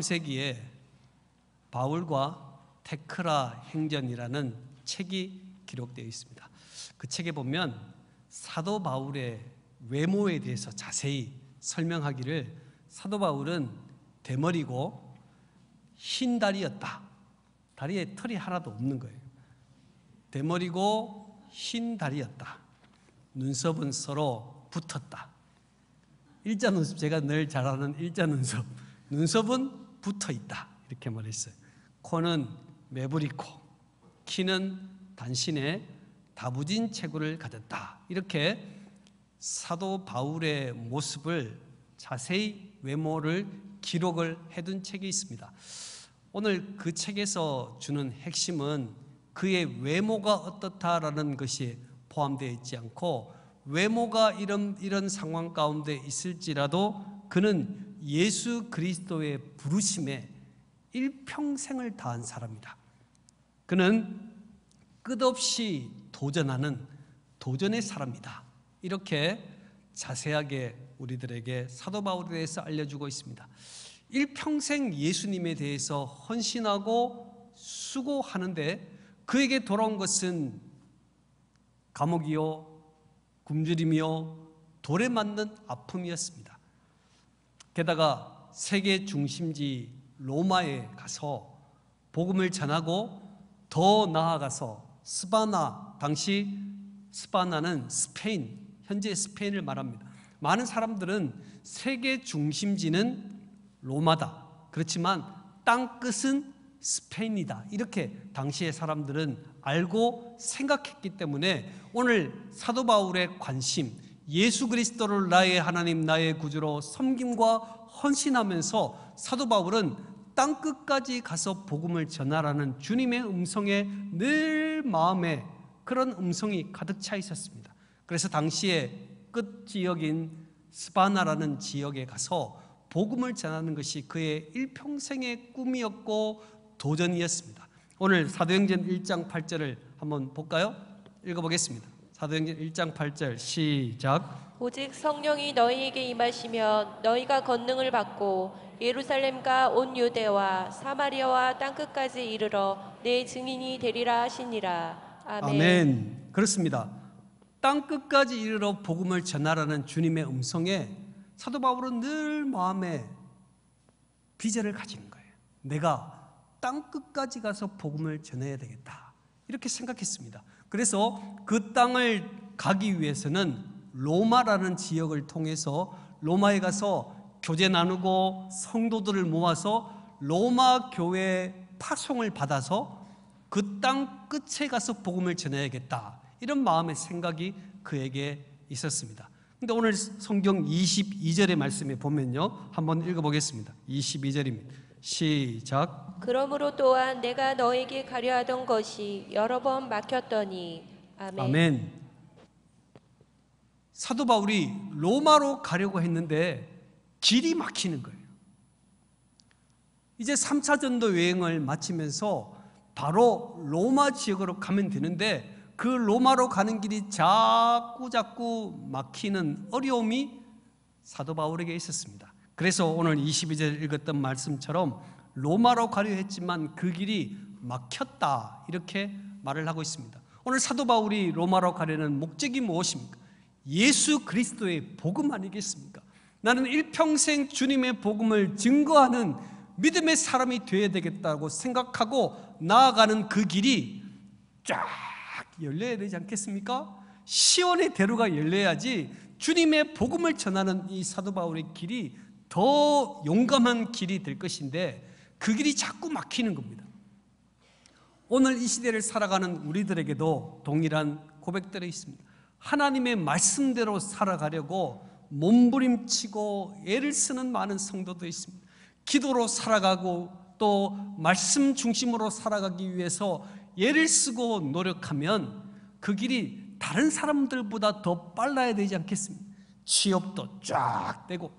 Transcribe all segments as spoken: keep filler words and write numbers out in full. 삼 세기에 바울과 테크라 행전이라는 책이 기록되어 있습니다. 그 책에 보면 사도 바울의 외모에 대해서 자세히 설명하기를, 사도 바울은 대머리고 흰 다리였다, 다리에 털이 하나도 없는 거예요. 대머리고 흰 다리였다, 눈썹은 서로 붙었다. 일자 눈썹, 제가 늘 잘하는 일자 눈썹, 눈썹은 붙어있다 이렇게 말했어요. 코는 매부리코, 키는 단신에 다부진 체구를 가졌다. 이렇게 사도 바울의 모습을 자세히, 외모를 기록을 해둔 책이 있습니다. 오늘 그 책에서 주는 핵심은 그의 외모가 어떻다라는 것이 포함되어 있지 않고, 외모가 이런, 이런 상황 가운데 있을지라도 그는 예수 그리스도의 부르심에 일평생을 다한 사람이다. 그는 끝없이 도전하는 도전의 사람이다. 이렇게 자세하게 우리들에게 사도 바울에 대해서 알려주고 있습니다. 일평생 예수님에 대해서 헌신하고 수고하는데 그에게 돌아온 것은 감옥이요, 굶주림이요, 돌에 맞는 아픔이었습니다. 게다가 세계 중심지 로마에 가서 복음을 전하고, 더 나아가서 스바나, 당시 스바나는 스페인, 현재 스페인을 말합니다. 많은 사람들은 세계 중심지는 로마다, 그렇지만 땅끝은 스페인이다, 이렇게 당시의 사람들은 알고 생각했기 때문에 오늘 사도 바울의 관심, 예수 그리스도를 나의 하나님 나의 구주로 섬김과 헌신하면서 사도 바울은 땅끝까지 가서 복음을 전하라는 주님의 음성에 늘 마음에 그런 음성이 가득 차 있었습니다. 그래서 당시에 끝 지역인 스바나라는 지역에 가서 복음을 전하는 것이 그의 일평생의 꿈이었고 도전이었습니다. 오늘 사도행전 일 장 팔 절을 한번 볼까요? 읽어보겠습니다. 사도행전 일 장 팔 절 시작. 오직 성령이 너희에게 임하시면 너희가 권능을 받고 예루살렘과 온 유대와 사마리아와 땅끝까지 이르러 내 증인이 되리라 하시니라. 아멘, 아멘. 그렇습니다. 땅끝까지 이르러 복음을 전하라는 주님의 음성에 사도 바울은 늘 마음에 비전을 가진 거예요. 내가 땅끝까지 가서 복음을 전해야 되겠다, 이렇게 생각했습니다. 그래서 그 땅을 가기 위해서는 로마라는 지역을 통해서 로마에 가서 교제 나누고 성도들을 모아서 로마 교회 파송을 받아서 그 땅 끝에 가서 복음을 전해야겠다, 이런 마음의 생각이 그에게 있었습니다. 근데 오늘 성경 이십이 절의 말씀에 보면요, 한번 읽어보겠습니다. 이십이 절입니다. 시작. 그러므로 또한 내가 너에게 가려하던 것이 여러 번 막혔더니. 아멘, 아멘. 사도 바울이 로마로 가려고 했는데 길이 막히는 거예요. 이제 삼 차 전도 여행을 마치면서 바로 로마 지역으로 가면 되는데 그 로마로 가는 길이 자꾸 자꾸 막히는 어려움이 사도 바울에게 있었습니다. 그래서 오늘 이십이 절 읽었던 말씀처럼 로마로 가려 했지만 그 길이 막혔다, 이렇게 말을 하고 있습니다. 오늘 사도 바울이 로마로 가려는 목적이 무엇입니까? 예수 그리스도의 복음 아니겠습니까? 나는 일평생 주님의 복음을 증거하는 믿음의 사람이 되어야 되겠다고 생각하고 나아가는 그 길이 쫙 열려야 되지 않겠습니까? 시온의 대로가 열려야지 주님의 복음을 전하는 이 사도 바울의 길이 더 용감한 길이 될 것인데 그 길이 자꾸 막히는 겁니다. 오늘 이 시대를 살아가는 우리들에게도 동일한 고백들이 있습니다. 하나님의 말씀대로 살아가려고 몸부림치고 애를 쓰는 많은 성도도 있습니다. 기도로 살아가고 또 말씀 중심으로 살아가기 위해서 예를 쓰고 노력하면 그 길이 다른 사람들보다 더 빨라야 되지 않겠습니까? 취업도 쫙 되고,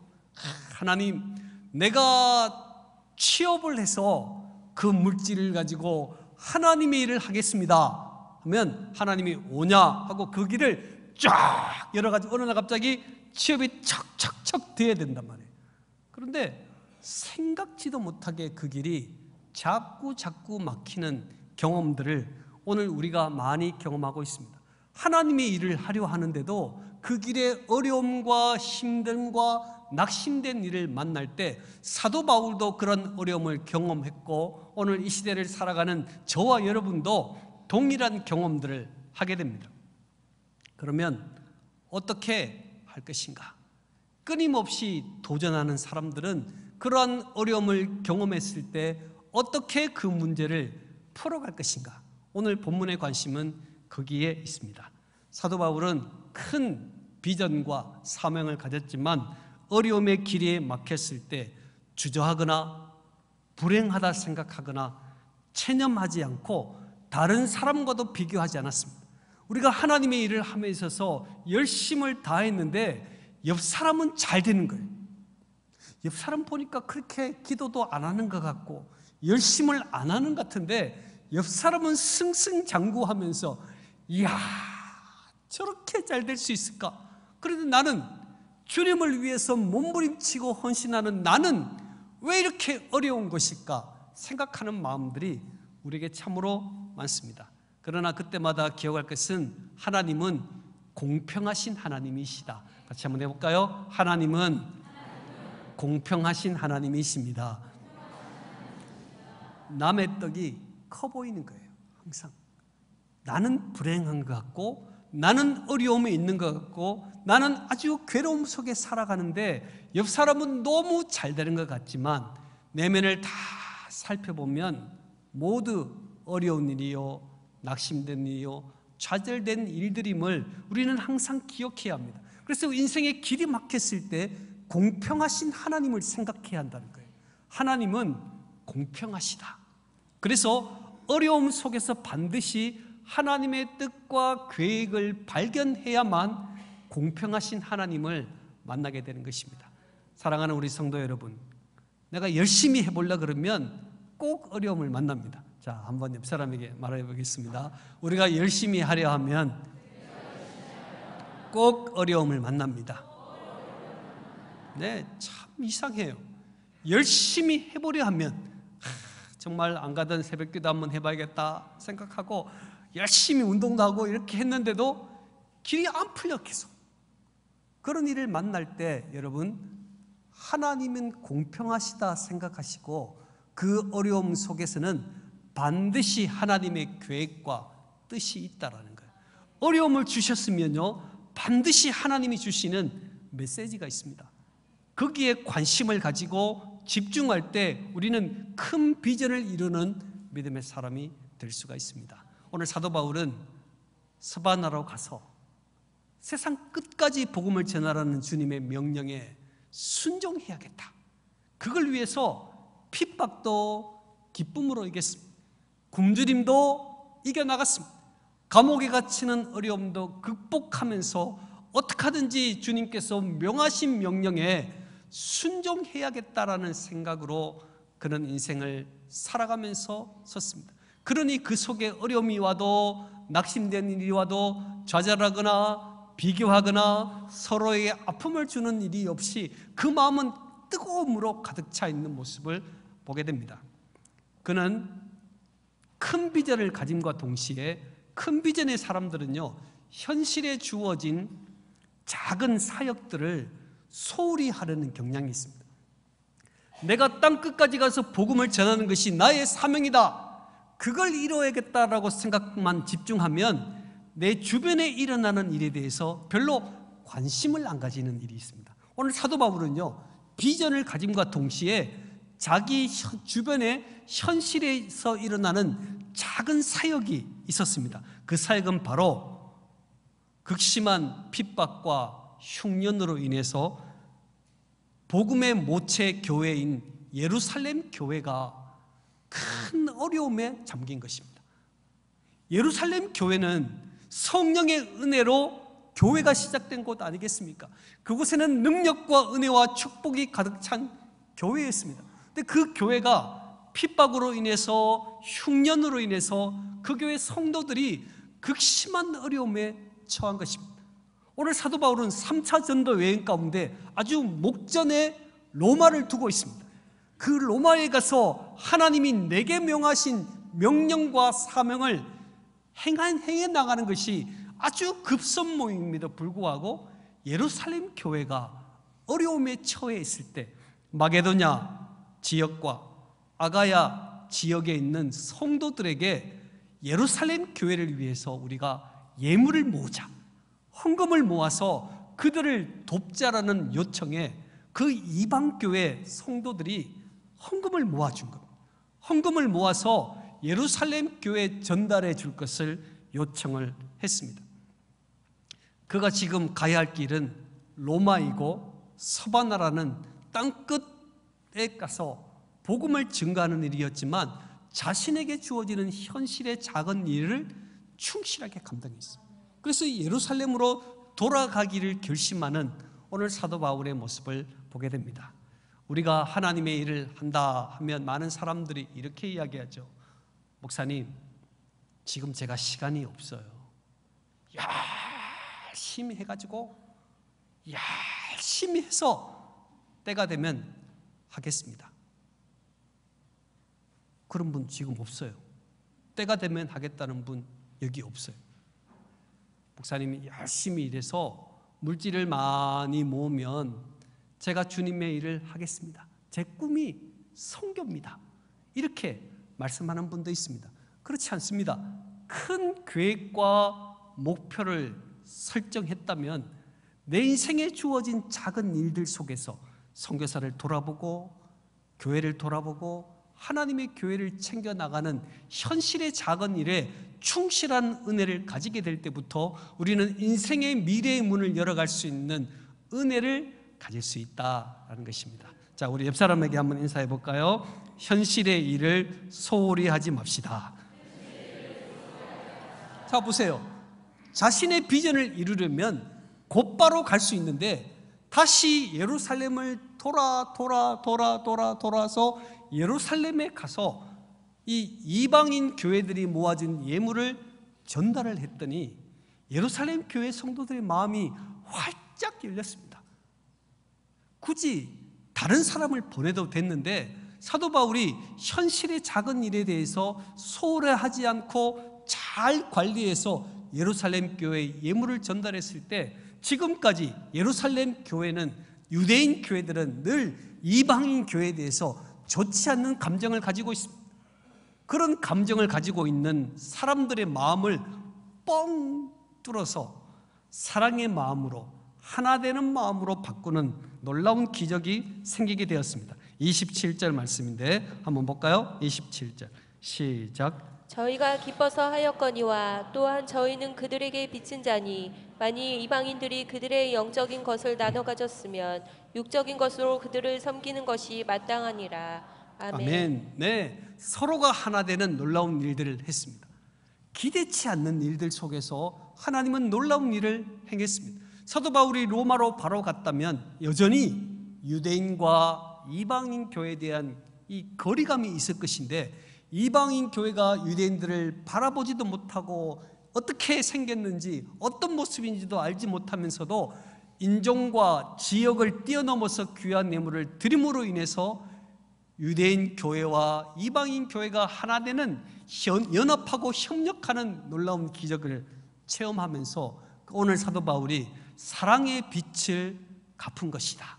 하나님 내가 취업을 해서 그 물질을 가지고 하나님의 일을 하겠습니다 하면 하나님이 오냐 하고 그 길을 쫙 여러 가지, 어느 날 갑자기 취업이 척척척 돼야 된단 말이에요. 그런데 생각지도 못하게 그 길이 자꾸 자꾸 막히는 경험들을 오늘 우리가 많이 경험하고 있습니다. 하나님의 일을 하려 하는데도 그 길에 어려움과 힘듦과 낙심된 일을 만날 때 사도 바울도 그런 어려움을 경험했고 오늘 이 시대를 살아가는 저와 여러분도 동일한 경험들을 하게 됩니다. 그러면 어떻게 할 것인가? 끊임없이 도전하는 사람들은 그러한 어려움을 경험했을 때 어떻게 그 문제를 풀어갈 것인가? 오늘 본문의 관심은 거기에 있습니다. 사도 바울은 큰 비전과 사명을 가졌지만 어려움의 길에 막혔을 때 주저하거나 불행하다 생각하거나 체념하지 않고 다른 사람과도 비교하지 않았습니다. 우리가 하나님의 일을 함에 있어서 열심을 다했는데 옆 사람은 잘 되는 거예요. 옆 사람 보니까 그렇게 기도도 안 하는 것 같고 열심을 안 하는 것 같은데 옆 사람은 승승장구하면서 이야 저렇게 잘 될 수 있을까? 그런데 나는 주님을 위해서 몸부림치고 헌신하는 나는 왜 이렇게 어려운 것일까? 생각하는 마음들이 우리에게 참으로 많습니다. 그러나 그때마다 기억할 것은 하나님은 공평하신 하나님이시다. 같이 한번 해볼까요? 하나님은 공평하신 하나님이십니다. 남의 떡이 커 보이는 거예요. 항상 나는 불행한 것 같고 나는 어려움이 있는 것 같고 나는 아주 괴로움 속에 살아가는데 옆 사람은 너무 잘 되는 것 같지만 내면을 다 살펴보면 모두 어려운 일이요 낙심된 일이요 좌절된 일들임을 우리는 항상 기억해야 합니다. 그래서 인생의 길이 막혔을 때 공평하신 하나님을 생각해야 한다는 거예요. 하나님은 공평하시다. 그래서 어려움 속에서 반드시 하나님의 뜻과 계획을 발견해야만 공평하신 하나님을 만나게 되는 것입니다. 사랑하는 우리 성도 여러분, 내가 열심히 해보려 그러면 꼭 어려움을 만납니다. 자, 한번 옆 사람에게 말해보겠습니다. 우리가 열심히 하려 하면 꼭 어려움을 만납니다. 네, 참 이상해요. 열심히 해보려 하면 하, 정말 안 가던 새벽기도 한번 해봐야겠다 생각하고 열심히 운동도 하고 이렇게 했는데도 길이 안 풀려 계속. 그런 일을 만날 때 여러분 하나님은 공평하시다 생각하시고 그 어려움 속에서는 반드시 하나님의 계획과 뜻이 있다라는 거예요. 어려움을 주셨으면요 반드시 하나님이 주시는 메시지가 있습니다. 거기에 관심을 가지고 집중할 때 우리는 큰 비전을 이루는 믿음의 사람이 될 수가 있습니다. 오늘 사도 바울은 스바나로 가서 세상 끝까지 복음을 전하라는 주님의 명령에 순종해야겠다. 그걸 위해서 핍박도 기쁨으로 이겼습니다. 굶주림도 이겨나갔습니다. 감옥에 갇히는 어려움도 극복하면서 어떻게 하든지 주님께서 명하신 명령에 순종해야겠다라는 생각으로 그는 인생을 살아가면서 섰습니다. 그러니 그 속에 어려움이 와도 낙심된 일이 와도 좌절하거나 비교하거나 서로에게 아픔을 주는 일이 없이 그 마음은 뜨거움으로 가득 차 있는 모습을 보게 됩니다. 그는 큰 비전을 가짐과 동시에 큰 비전의 사람들은요 현실에 주어진 작은 사역들을 소홀히 하려는 경향이 있습니다. 내가 땅끝까지 가서 복음을 전하는 것이 나의 사명이다. 그걸 이뤄야겠다라고 생각만 집중하면 내 주변에 일어나는 일에 대해서 별로 관심을 안 가지는 일이 있습니다. 오늘 사도 바울은요 비전을 가짐과 동시에 자기 주변에 현실에서 일어나는 작은 사역이 있었습니다. 그 사역은 바로 극심한 핍박과 흉년으로 인해서 복음의 모체 교회인 예루살렘 교회가 큰 어려움에 잠긴 것입니다. 예루살렘 교회는 성령의 은혜로 교회가 시작된 곳 아니겠습니까? 그곳에는 능력과 은혜와 축복이 가득 찬 교회였습니다. 근데 그 교회가 핍박으로 인해서 흉년으로 인해서 그 교회 성도들이 극심한 어려움에 처한 것입니다. 오늘 사도 바울은 삼 차 전도 여행 가운데 아주 목전에 로마를 두고 있습니다. 그 로마에 가서 하나님이 내게 명하신 명령과 사명을 행한 행해 나가는 것이 아주 급선무임에도 불구하고 예루살렘 교회가 어려움에 처해 있을 때 마게도냐 지역과 아가야 지역에 있는 성도들에게 예루살렘 교회를 위해서 우리가 예물을 모으자, 헌금을 모아서 그들을 돕자라는 요청에 그 이방교회 성도들이 헌금을 모아준 겁니다. 헌금을 모아서 예루살렘 교회에 전달해 줄 것을 요청을 했습니다. 그가 지금 가야 할 길은 로마이고 스바나라는 땅끝에 가서 복음을 증거하는 일이었지만 자신에게 주어지는 현실의 작은 일을 충실하게 감당했습니다. 그래서 예루살렘으로 돌아가기를 결심하는 오늘 사도 바울의 모습을 보게 됩니다. 우리가 하나님의 일을 한다 하면 많은 사람들이 이렇게 이야기하죠. 목사님, 지금 제가 시간이 없어요. 열심히 해가지고 열심히 해서 때가 되면 하겠습니다. 그런 분 지금 없어요. 때가 되면 하겠다는 분 여기 없어요. 목사님이 열심히 일해서 물질을 많이 모으면 제가 주님의 일을 하겠습니다. 제 꿈이 선교입니다. 이렇게 말씀하는 분도 있습니다. 그렇지 않습니다. 큰 계획과 목표를 설정했다면 내 인생에 주어진 작은 일들 속에서 선교사를 돌아보고 교회를 돌아보고 하나님의 교회를 챙겨나가는 현실의 작은 일에 충실한 은혜를 가지게 될 때부터 우리는 인생의 미래의 문을 열어갈 수 있는 은혜를 가질 수 있다라는 것입니다. 자, 우리 옆 사람에게 한번 인사해 볼까요? 현실의 일을 소홀히 하지 맙시다. 자, 보세요. 자신의 비전을 이루려면 곧바로 갈 수 있는데 다시 예루살렘을 돌아 돌아 돌아 돌아 돌아서 예루살렘에 가서 이 이방인 교회들이 모아준 예물을 전달을 했더니 예루살렘 교회 성도들의 마음이 활짝 열렸습니다. 굳이 다른 사람을 보내도 됐는데 사도 바울이 현실의 작은 일에 대해서 소홀히 하지 않고 잘 관리해서 예루살렘 교회에 예물을 전달했을 때 지금까지 예루살렘 교회는 유대인 교회들은 늘 이방인 교회에 대해서 좋지 않는 감정을 가지고 있습니다. 그런 감정을 가지고 있는 사람들의 마음을 뻥 뚫어서 사랑의 마음으로 하나 되는 마음으로 바꾸는 놀라운 기적이 생기게 되었습니다. 이십칠 절 말씀인데 한번 볼까요? 이십칠 절 시작. 저희가 기뻐서 하였거니와 또한 저희는 그들에게 빚진 자니 만일 이방인들이 그들의 영적인 것을 나눠 가졌으면 육적인 것으로 그들을 섬기는 것이 마땅하니라. 아멘. 아멘. 네, 서로가 하나 되는 놀라운 일들을 했습니다. 기대치 않는 일들 속에서 하나님은 놀라운 일을 행했습니다. 사도 바울이 로마로 바로 갔다면 여전히 유대인과 이방인 교회에 대한 이 거리감이 있을 것인데 이방인 교회가 유대인들을 바라보지도 못하고 어떻게 생겼는지 어떤 모습인지도 알지 못하면서도 인종과 지역을 뛰어넘어서 귀한 예물을 드림으로 인해서 유대인 교회와 이방인 교회가 하나 되는 연합하고 협력하는 놀라운 기적을 체험하면서 오늘 사도 바울이 사랑의 빛을 갚은 것이다.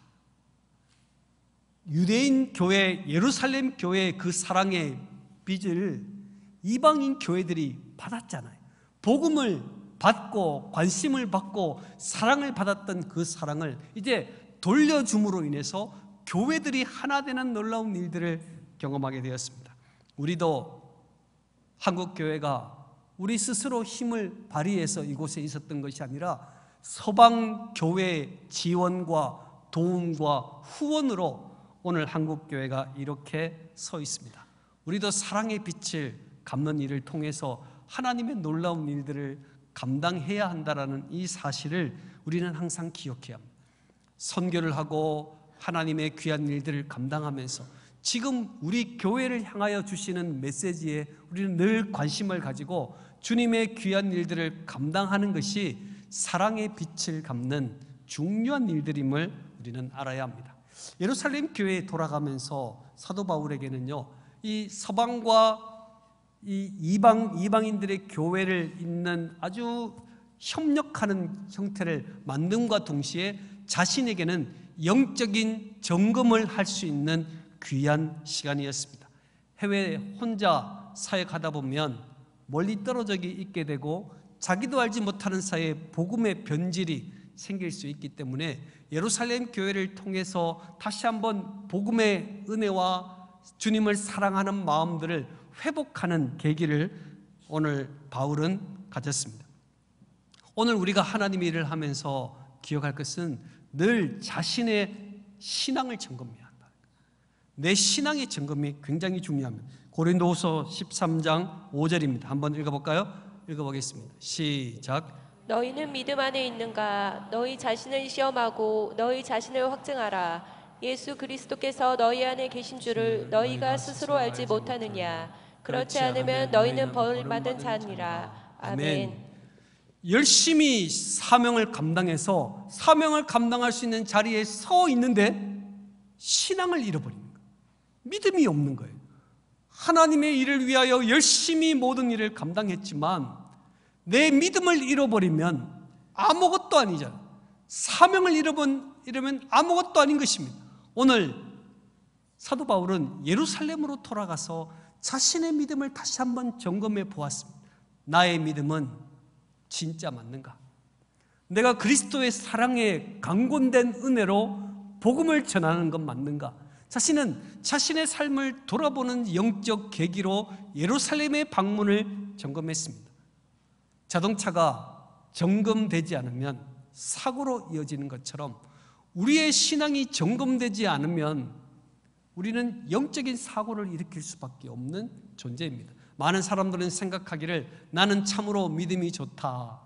유대인 교회, 예루살렘 교회의 그 사랑의 빛을 이방인 교회들이 받았잖아요. 복음을 받고 관심을 받고 사랑을 받았던 그 사랑을 이제 돌려줌으로 인해서 교회들이 하나 되는 놀라운 일들을 경험하게 되었습니다. 우리도 한국 교회가 우리 스스로 힘을 발휘해서 이곳에 있었던 것이 아니라 서방 교회의 지원과 도움과 후원으로 오늘 한국 교회가 이렇게 서 있습니다. 우리도 사랑의 빛을 갚는 일을 통해서 하나님의 놀라운 일들을 감당해야 한다라는 이 사실을 우리는 항상 기억해야 합니다. 선교를 하고 하나님의 귀한 일들을 감당하면서 지금 우리 교회를 향하여 주시는 메시지에 우리는 늘 관심을 가지고 주님의 귀한 일들을 감당하는 것이 사랑의 빛을 갚는 중요한 일들임을 우리는 알아야 합니다. 예루살렘 교회에 돌아가면서 사도 바울에게는요, 이 서방과 이 이방, 이방인들의 교회를 잇는 아주 협력하는 형태를 만듦과 동시에 자신에게는 영적인 점검을 할 수 있는 귀한 시간이었습니다. 해외에 혼자 사역하다 보면 멀리 떨어져 있게 되고 자기도 알지 못하는 사이에 복음의 변질이 생길 수 있기 때문에 예루살렘 교회를 통해서 다시 한번 복음의 은혜와 주님을 사랑하는 마음들을 회복하는 계기를 오늘 바울은 가졌습니다. 오늘 우리가 하나님의 일을 하면서 기억할 것은 늘 자신의 신앙을 점검해야 한다. 내 신앙의 점검이 굉장히 중요합니다. 고린도후서 십삼 장 오 절입니다. 한번 읽어볼까요? 읽어보겠습니다. 시작. 너희는 믿음 안에 있는가? 너희 자신을 시험하고 너희 자신을 확증하라. 예수 그리스도께서 너희 안에 계신 줄을 너희가 스스로 알지 못하느냐? 그렇지 않으면 너희는 벌받은 자니라. 아멘. 열심히 사명을 감당해서 사명을 감당할 수 있는 자리에 서 있는데 신앙을 잃어버리는 거예요. 믿음이 없는 거예요. 하나님의 일을 위하여 열심히 모든 일을 감당했지만 내 믿음을 잃어버리면 아무것도 아니잖아요. 사명을 잃으면 아무것도 아닌 것입니다. 오늘 사도 바울은 예루살렘으로 돌아가서 자신의 믿음을 다시 한번 점검해 보았습니다. 나의 믿음은 진짜 맞는가? 내가 그리스도의 사랑에 강건된 은혜로 복음을 전하는 건 맞는가? 자신은 자신의 삶을 돌아보는 영적 계기로 예루살렘의 방문을 점검했습니다. 자동차가 점검되지 않으면 사고로 이어지는 것처럼 우리의 신앙이 점검되지 않으면 우리는 영적인 사고를 일으킬 수밖에 없는 존재입니다. 많은 사람들은 생각하기를 나는 참으로 믿음이 좋다.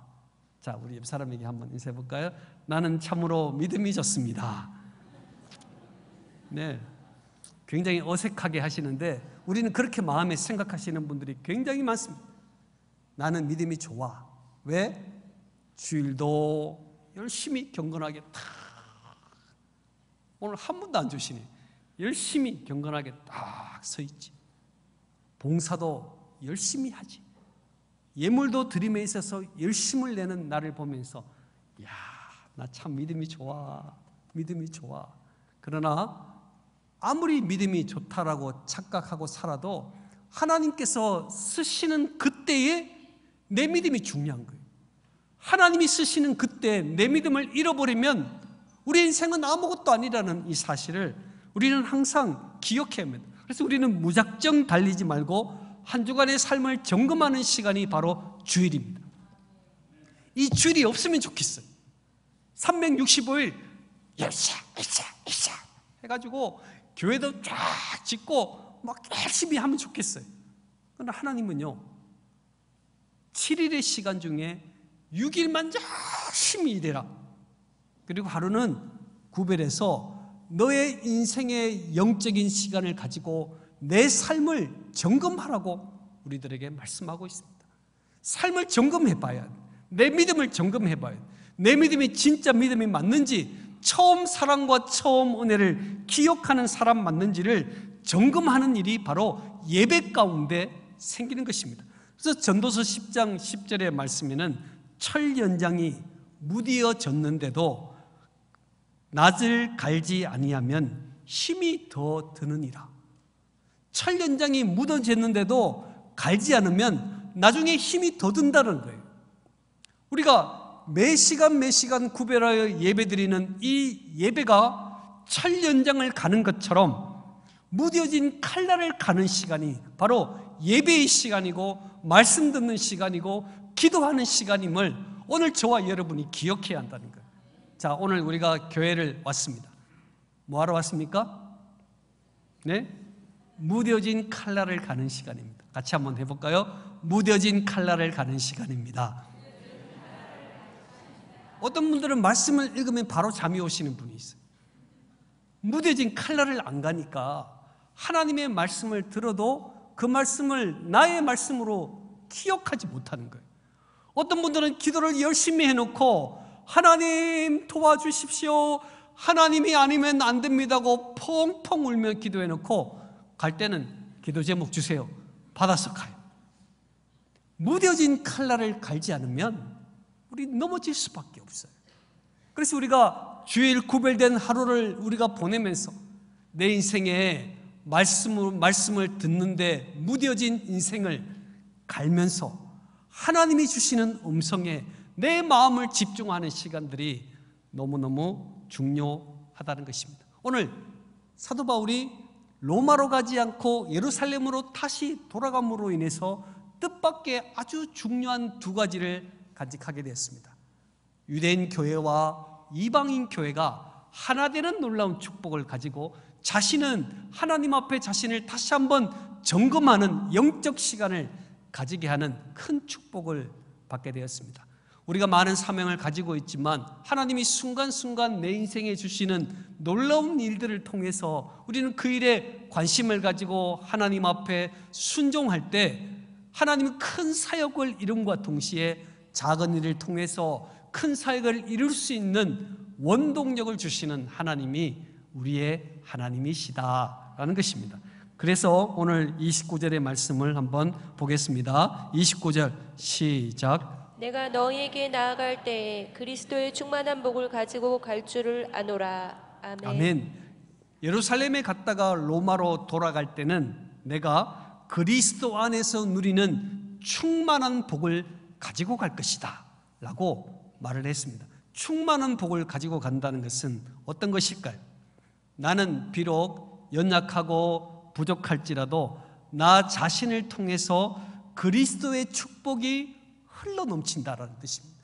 자, 우리 옆 사람에게 한번 인사해 볼까요? 나는 참으로 믿음이 좋습니다. 네, 굉장히 어색하게 하시는데 우리는 그렇게 마음에 생각하시는 분들이 굉장히 많습니다. 나는 믿음이 좋아. 왜? 주일도 열심히 경건하게 탁, 오늘 한 번도 안 주시네. 열심히 경건하게 딱 서 있지. 봉사도 열심히 하지. 예물도 드림에 있어서 열심을 내는 나를 보면서 야, 나 참 믿음이 좋아. 믿음이 좋아. 그러나 아무리 믿음이 좋다라고 착각하고 살아도 하나님께서 쓰시는 그때에 내 믿음이 중요한 거예요. 하나님이 쓰시는 그때 내 믿음을 잃어버리면 우리 인생은 아무것도 아니라는 이 사실을 우리는 항상 기억해야 합니다. 그래서 우리는 무작정 달리지 말고 한 주간의 삶을 점검하는 시간이 바로 주일입니다. 이 주일이 없으면 좋겠어요. 삼백육십오 일 열샤 열샤 열샤 해가지고 교회도 쫙 짓고 막 열심히 하면 좋겠어요. 그러나 하나님은요, 칠 일의 시간 중에 육 일만 열심히 일해라. 그리고 하루는 구별해서 너의 인생의 영적인 시간을 가지고 내 삶을 점검하라고 우리들에게 말씀하고 있습니다. 삶을 점검해봐야 돼. 내 믿음을 점검해봐야 돼. 내 믿음이 진짜 믿음이 맞는지, 처음 사랑과 처음 은혜를 기억하는 사람 맞는지를 점검하는 일이 바로 예배 가운데 생기는 것입니다. 그래서 전도서 십 장 십 절의 말씀에는 철 연장이 무디어졌는데도 낫을 갈지 아니하면 힘이 더 드느니라. 철 연장이 무뎌졌는데도 갈지 않으면 나중에 힘이 더 든다는 거예요. 우리가 매 시간 매 시간 구별하여 예배드리는 이 예배가 철 연장을 가는 것처럼 무뎌진 칼날을 가는 시간이 바로 예배의 시간이고 말씀 듣는 시간이고 기도하는 시간임을 오늘 저와 여러분이 기억해야 한다는 거예요. 자, 오늘 우리가 교회를 왔습니다. 뭐하러 왔습니까? 네? 무뎌진 칼날을 가는 시간입니다. 같이 한번 해볼까요? 무뎌진 칼날을 가는 시간입니다. 어떤 분들은 말씀을 읽으면 바로 잠이 오시는 분이 있어요. 무뎌진 칼날을 안 가니까 하나님의 말씀을 들어도 그 말씀을 나의 말씀으로 기억하지 못하는 거예요. 어떤 분들은 기도를 열심히 해놓고 하나님 도와주십시오, 하나님이 아니면 안 됩니다고 펑펑 울며 기도해놓고 갈 때는 기도 제목 주세요. 받아서 가요. 무뎌진 칼날을 갈지 않으면 우리 넘어질 수밖에 없어요. 그래서 우리가 주일 구별된 하루를 우리가 보내면서 내 인생에 말씀으로, 말씀을 듣는데 무뎌진 인생을 갈면서 하나님이 주시는 음성에 내 마음을 집중하는 시간들이 너무너무 중요하다는 것입니다. 오늘 사도 바울이 로마로 가지 않고 예루살렘으로 다시 돌아감으로 인해서 뜻밖의 아주 중요한 두 가지를 간직하게 되었습니다. 유대인 교회와 이방인 교회가 하나 되는 놀라운 축복을 가지고 자신은 하나님 앞에 자신을 다시 한번 점검하는 영적 시간을 가지게 하는 큰 축복을 받게 되었습니다. 우리가 많은 사명을 가지고 있지만 하나님이 순간순간 내 인생에 주시는 놀라운 일들을 통해서 우리는 그 일에 관심을 가지고 하나님 앞에 순종할 때 하나님이 큰 사역을 이룬과 동시에 작은 일을 통해서 큰 사역을 이룰 수 있는 원동력을 주시는 하나님이 우리의 하나님이시다라는 것입니다. 그래서 오늘 이십구 절의 말씀을 한번 보겠습니다. 이십구 절 시작. 내가 너희에게 나아갈 때에 그리스도의 충만한 복을 가지고 갈 줄을 아노라. 아멘. 아멘. 예루살렘에 갔다가 로마로 돌아갈 때는 내가 그리스도 안에서 누리는 충만한 복을 가지고 갈 것이다 라고 말을 했습니다. 충만한 복을 가지고 간다는 것은 어떤 것일까요? 나는 비록 연약하고 부족할지라도 나 자신을 통해서 그리스도의 축복이 흘러넘친다라는 뜻입니다.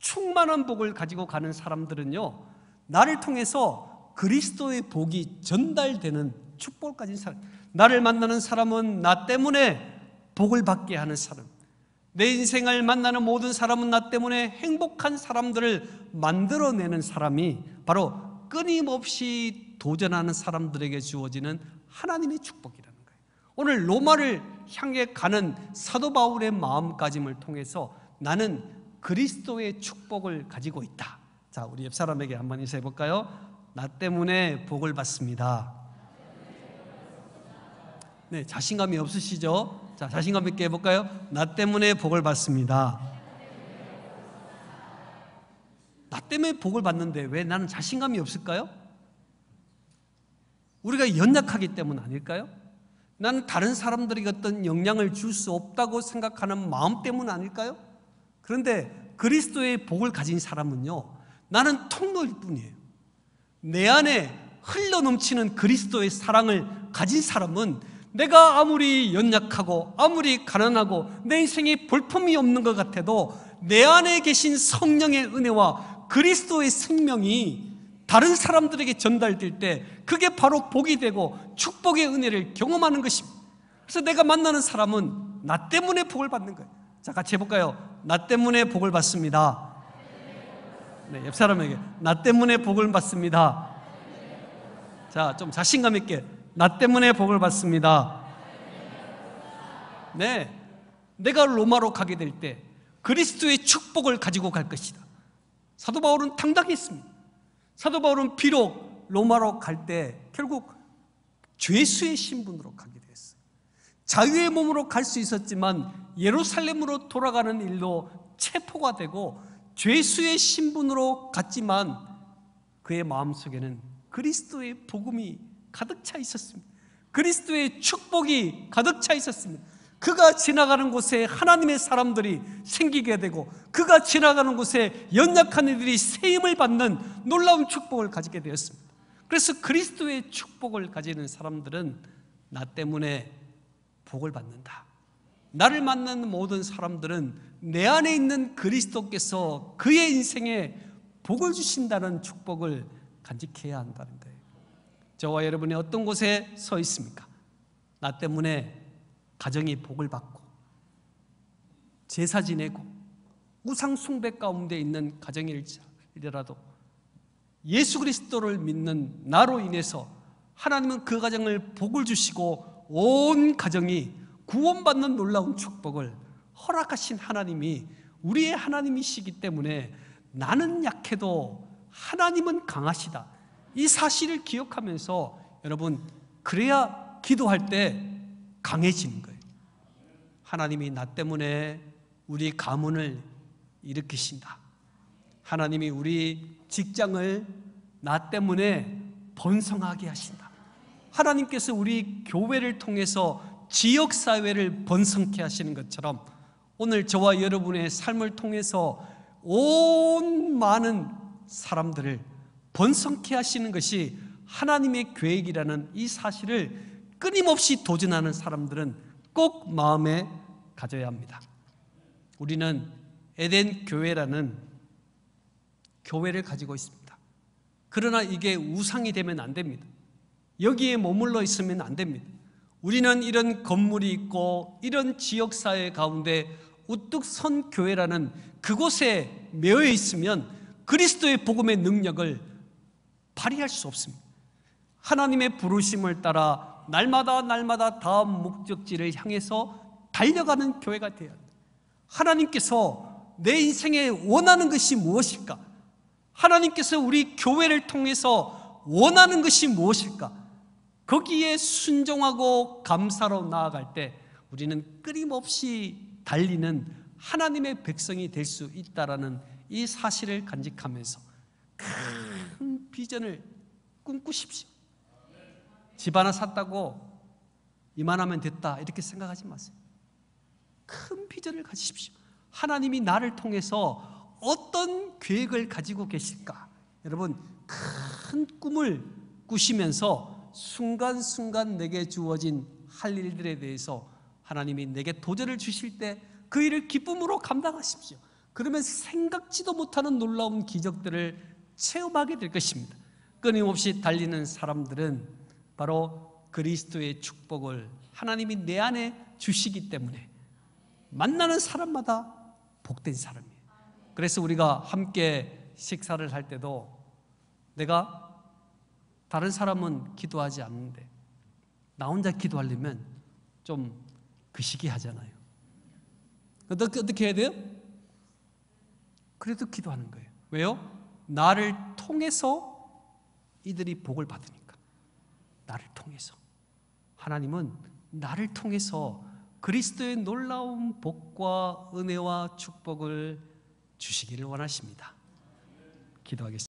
충만한 복을 가지고 가는 사람들은요, 나를 통해서 그리스도의 복이 전달되는 축복을 가진 사람, 나를 만나는 사람은 나 때문에 복을 받게 하는 사람, 내 인생을 만나는 모든 사람은 나 때문에 행복한 사람들을 만들어내는 사람이 바로 끊임없이 도전하는 사람들에게 주어지는 하나님의 축복이라는 거예요. 오늘 로마를 향해 가는 사도 바울의 마음가짐을 통해서 나는 그리스도의 축복을 가지고 있다. 자, 우리 옆 사람에게 한번 인사해 볼까요? 나 때문에 복을 받습니다. 네, 자신감이 없으시죠? 자, 자신감 있게 해볼까요? 나 때문에 복을 받습니다. 나 때문에 복을 받는데 왜 나는 자신감이 없을까요? 우리가 연약하기 때문 아닐까요? 나는 다른 사람들에게 어떤 영향을 줄 수 없다고 생각하는 마음 때문 아닐까요? 그런데 그리스도의 복을 가진 사람은요, 나는 통로일 뿐이에요. 내 안에 흘러넘치는 그리스도의 사랑을 가진 사람은 내가 아무리 연약하고 아무리 가난하고 내 인생에 볼품이 없는 것 같아도 내 안에 계신 성령의 은혜와 그리스도의 생명이 다른 사람들에게 전달될 때 그게 바로 복이 되고 축복의 은혜를 경험하는 것입니다. 그래서 내가 만나는 사람은 나 때문에 복을 받는 거예요. 자, 같이 해볼까요? 나 때문에 복을 받습니다. 네, 옆 사람에게 나 때문에 복을 받습니다. 자, 좀 자신감 있게 나 때문에 복을 받습니다. 네, 내가 로마로 가게 될 때 그리스도의 축복을 가지고 갈 것이다. 사도 바울은 당당했습니다. 사도 바울은 비록 로마로 갈 때 결국 죄수의 신분으로 가게 됐어요. 자유의 몸으로 갈 수 있었지만 예루살렘으로 돌아가는 일로 체포가 되고 죄수의 신분으로 갔지만 그의 마음속에는 그리스도의 복음이 가득 차 있었습니다. 그리스도의 축복이 가득 차 있었습니다. 그가 지나가는 곳에 하나님의 사람들이 생기게 되고 그가 지나가는 곳에 연약한 이들이 세임을 받는 놀라운 축복을 가지게 되었습니다. 그래서 그리스도의 축복을 가지는 사람들은 나 때문에 복을 받는다. 나를 만나는 모든 사람들은 내 안에 있는 그리스도께서 그의 인생에 복을 주신다는 축복을 간직해야 한다는 거예요. 저와 여러분이 어떤 곳에 서 있습니까? 나 때문에 가정이 복을 받고 제사 지내고 우상 숭배 가운데 있는 가정일지라도 예수 그리스도를 믿는 나로 인해서 하나님은 그 가정을 복을 주시고 온 가정이 구원받는 놀라운 축복을 허락하신 하나님이 우리의 하나님이시기 때문에 나는 약해도 하나님은 강하시다. 이 사실을 기억하면서 여러분, 그래야 기도할 때 강해지는 거예요. 하나님이 나 때문에 우리 가문을 일으키신다. 하나님이 우리 직장을 나 때문에 번성하게 하신다. 하나님께서 우리 교회를 통해서 지역사회를 번성케 하시는 것처럼 오늘 저와 여러분의 삶을 통해서 온 많은 사람들을 번성케 하시는 것이 하나님의 계획이라는 이 사실을 끊임없이 도전하는 사람들은 꼭 마음에 가져야 합니다. 우리는 에덴 교회라는 교회를 가지고 있습니다. 그러나 이게 우상이 되면 안 됩니다. 여기에 머물러 있으면 안 됩니다. 우리는 이런 건물이 있고 이런 지역사회 가운데 우뚝 선 교회라는 그곳에 매여 있으면 그리스도의 복음의 능력을 발휘할 수 없습니다. 하나님의 부르심을 따라 날마다 날마다 다음 목적지를 향해서 달려가는 교회가 되어야 합니다. 하나님께서 내 인생에 원하는 것이 무엇일까? 하나님께서 우리 교회를 통해서 원하는 것이 무엇일까? 거기에 순종하고 감사로 나아갈 때 우리는 끊임없이 달리는 하나님의 백성이 될 수 있다라는 이 사실을 간직하면서 큰 비전을 꿈꾸십시오. 집 하나 샀다고 이만하면 됐다 이렇게 생각하지 마세요. 큰 비전을 가지십시오. 하나님이 나를 통해서 어떤 계획을 가지고 계실까? 여러분, 큰 꿈을 꾸시면서 순간순간 내게 주어진 할 일들에 대해서 하나님이 내게 도전을 주실 때 그 일을 기쁨으로 감당하십시오. 그러면 생각지도 못하는 놀라운 기적들을 체험하게 될 것입니다. 끊임없이 달리는 사람들은 바로 그리스도의 축복을 하나님이 내 안에 주시기 때문에 만나는 사람마다 복된 사람이에요. 그래서 우리가 함께 식사를 할 때도 내가 다른 사람은 기도하지 않는데 나 혼자 기도하려면 좀 그시기 하잖아요. 어떻게, 어떻게 해야 돼요? 그래도 기도하는 거예요. 왜요? 나를 통해서 이들이 복을 받으니까. 나를 통해서. 하나님은 나를 통해서 그리스도의 놀라운 복과 은혜와 축복을 주시기를 원하십니다. 기도하겠습니다.